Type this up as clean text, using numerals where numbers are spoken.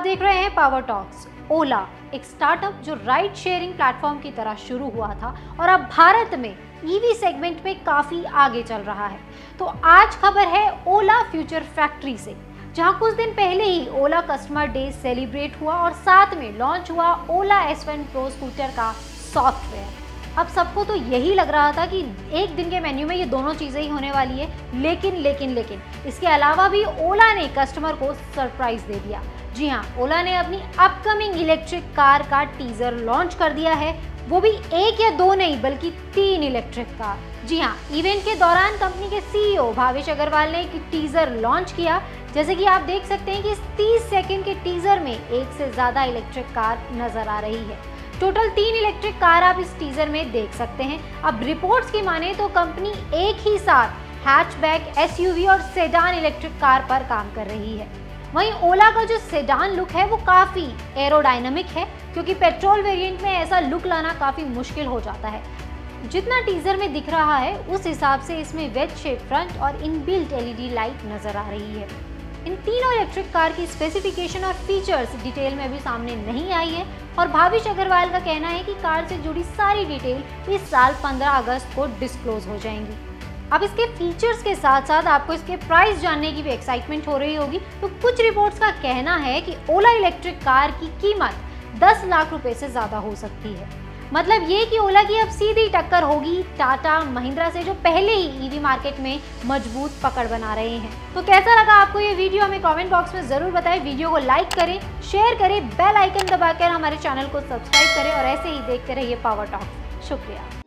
आप देख रहे हैं पावर टॉक्स। ओला एक स्टार्टअप जो राइड शेयरिंग प्लेटफॉर्म की तरह शुरू हुआ था और अब भारत में ईवी सेगमेंट में काफ़ी आगे चल रहा है। तो आज खबर है ओला फ्यूचर फैक्ट्री से, जहां कुछ दिन पहले ही ओला कस्टमर डे सेलिब्रेट हुआ और साथ में लॉन्च हुआ ओला S1 Pro स्कूटर का सॉफ्टवेयर। अब सबको तो यही लग रहा था कि एक दिन के मेन्यू में ये दोनों चीज़ें ही होने वाली है, लेकिन इसके अलावा भी ओला ने कस्टमर को सरप्राइज दे दिया। जी हाँ, ओला ने अपनी अपकमिंग इलेक्ट्रिक कार का टीजर लॉन्च कर दिया है, वो भी एक या दो नहीं बल्कि 3 इलेक्ट्रिक कार। जी हाँ, इवेंट के दौरान कंपनी के CEO भाविश अग्रवाल ने एक टीजर लॉन्च किया। जैसे कि आप देख सकते हैं कि इस 30 सेकंड के टीजर में 1 से ज़्यादा इलेक्ट्रिक कार नजर आ रही है। टोटल 3 इलेक्ट्रिक कार आप इस टीजर में देख सकते हैं। अब रिपोर्ट्स की माने तो कंपनी एक ही साथ हैचबैक, SUV और सेडान इलेक्ट्रिक कार पर काम कर रही है। वहीं ओला का जो सेडान लुक है वो काफ़ी एरोडायनामिक है, क्योंकि पेट्रोल वेरिएंट में ऐसा लुक लाना काफ़ी मुश्किल हो जाता है। जितना टीजर में दिख रहा है उस हिसाब से इसमें वेज शेप फ्रंट और इनबिल्ट LED लाइट नज़र आ रही है। इन तीनों इलेक्ट्रिक कार की स्पेसिफिकेशन और फीचर्स डिटेल में अभी सामने नहीं आई है और भाविश अग्रवाल का कहना है कि कार से जुड़ी सारी डिटेल इस साल 15 अगस्त को डिस्क्लोज हो जाएंगी। अब इसके फीचर्स के साथ साथ आपको इसके प्राइस जानने की भी एक्साइटमेंट हो रही होगी। तो कुछ रिपोर्ट्स का कहना है कि ओला इलेक्ट्रिक कार की कीमत 10 लाख रुपए से ज़्यादा हो सकती है। मतलब ये कि ओला की अब सीधी टक्कर होगी टाटा, महिंद्रा से, जो पहले ही EV मार्केट में मजबूत पकड़ बना रहे हैं। तो कैसा लगा आपको ये वीडियो, हमें कॉमेंट बॉक्स में ज़रूर बताएं। वीडियो को लाइक करें, शेयर करें, बेल आइकन दबाकर हमारे चैनल को सब्सक्राइब करें और ऐसे ही देखते रहिए पावर टॉक्स। शुक्रिया।